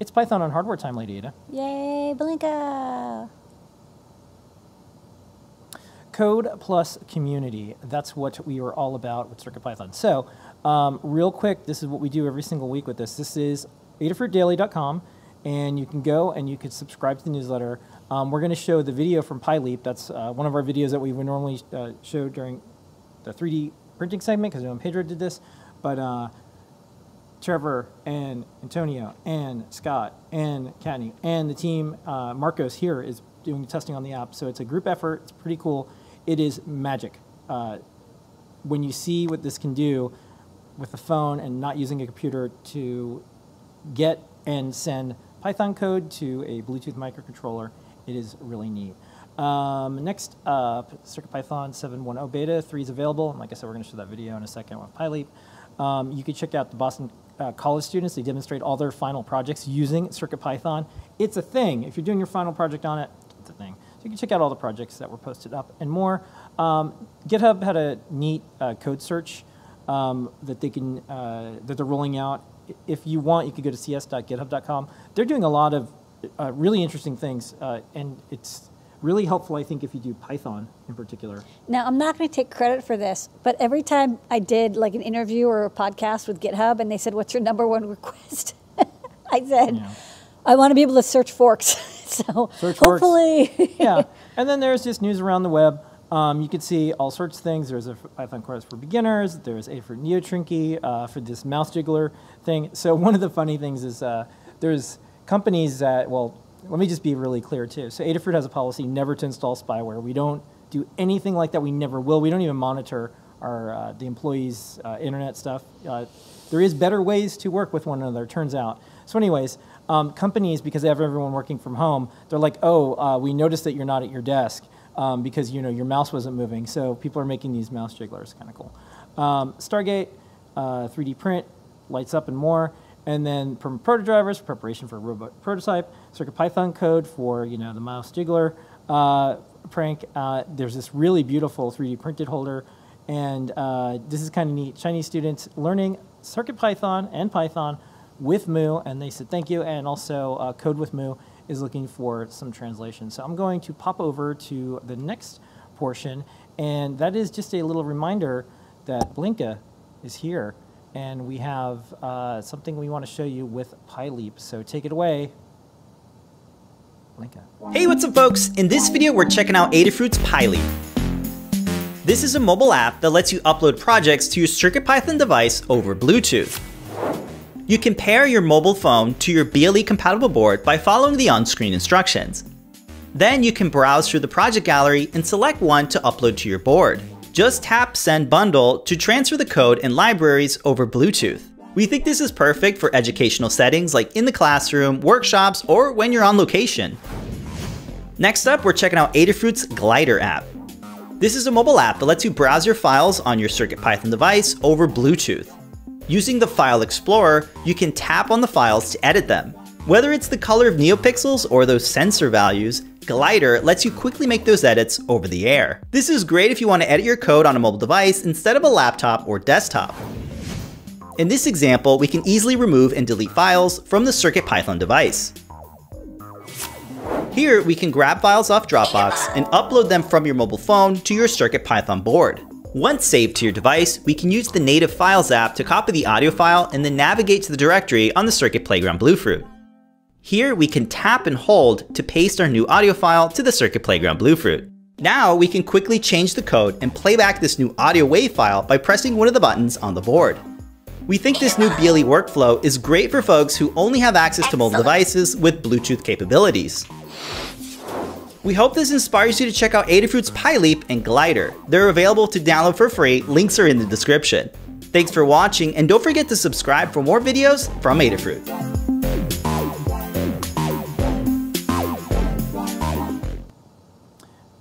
It's Python on hardware time, Lady Ada. Yay, Blinka! Code plus community. That's what we are all about with CircuitPython. So, real quick, this is what we do every single week with this. This is adafruitdaily.com, and you can go and you can subscribe to the newsletter. We're going to show the video from PyLeap. That's one of our videos that we would normally show during the 3D printing segment, because Pedro did this. But Trevor and Antonio and Scott and Katney and the team, Marcos here is doing testing on the app. So it's a group effort. It's pretty cool. It is magic. When you see what this can do with a phone and not using a computer to get and send Python code to a Bluetooth microcontroller, it is really neat. Next up, CircuitPython 7.10 beta 3 is available. And like I said, we're going to show that video in a second with PyLeap. You can check out the Boston college students. They demonstrate all their final projects using CircuitPython. It's a thing. If you're doing your final project on it, it's a thing. So you can check out all the projects that were posted up and more. GitHub had a neat code search that they can that they're rolling out. If you want, you could go to cs.github.com. They're doing a lot of really interesting things, and it's really helpful, I think, if you do Python in particular. Now, I'm not going to take credit for this, but every time I did like an interview or a podcast with GitHub and they said, what's your #1 request? I said, yeah, I want to be able to search forks. So search hopefully. Forks. Yeah. And then there's just news around the web. You can see all sorts of things. There's a Python course for beginners. There's a for Neotrinky for this mouse jiggler thing. So one of the funny things is there's companies that, well, let me just be really clear, too. So Adafruit has a policy never to install spyware. We don't do anything like that. We never will. We don't even monitor our the employees' internet stuff. There is better ways to work with one another, turns out. So anyways, companies, because they have everyone working from home, they're like, oh, we noticed that you're not at your desk because, you know, your mouse wasn't moving. So people are making these mouse jigglers. Kind of cool. Stargate, 3D print, lights up and more. And then from protodrivers, preparation for a robot prototype, CircuitPython code for, you know, the Miles Stiegler prank. There's this really beautiful 3D printed holder. And this is kind of neat. Chinese students learning CircuitPython and Python with Moo. And they said, thank you. And also Code with Moo is looking for some translation. So I'm going to pop over to the next portion. And that is just a little reminder that Blinka is here. And we have something we want to show you with PyLeap. So take it away, Blinka. Hey, what's up, folks? In this video, we're checking out Adafruit's PyLeap. This is a mobile app that lets you upload projects to your CircuitPython device over Bluetooth. You can pair your mobile phone to your BLE-compatible board by following the on-screen instructions. Then you can browse through the project gallery and select one to upload to your board. Just tap Send Bundle to transfer the code and libraries over Bluetooth. We think this is perfect for educational settings like in the classroom, workshops, or when you're on location. Next up, we're checking out Adafruit's Glider app. This is a mobile app that lets you browse your files on your CircuitPython device over Bluetooth. Using the File Explorer, you can tap on the files to edit them. Whether it's the color of NeoPixels or those sensor values, Glider lets you quickly make those edits over the air. This is great if you want to edit your code on a mobile device instead of a laptop or desktop. In this example, we can easily remove and delete files from the CircuitPython device. Here, we can grab files off Dropbox and upload them from your mobile phone to your CircuitPython board. Once saved to your device, we can use the native files app to copy the audio file and then navigate to the directory on the Circuit Playground Bluefruit. Here, we can tap and hold to paste our new audio file to the Circuit Playground Bluefruit. Now, we can quickly change the code and play back this new audio wave file by pressing one of the buttons on the board. We think this new BLE workflow is great for folks who only have access to mobile devices with Bluetooth capabilities. We hope this inspires you to check out Adafruit's PyLeap and Glider. They're available to download for free. Links are in the description. Thanks for watching, and don't forget to subscribe for more videos from Adafruit.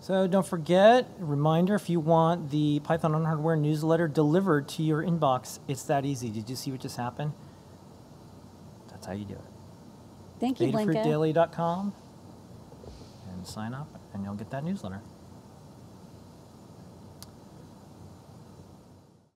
So don't forget, reminder, if you want the Python on Hardware newsletter delivered to your inbox, it's that easy. Did you see what just happened? That's how you do it. Thank you, Blinka. AdafruitDaily.com and sign up and you'll get that newsletter.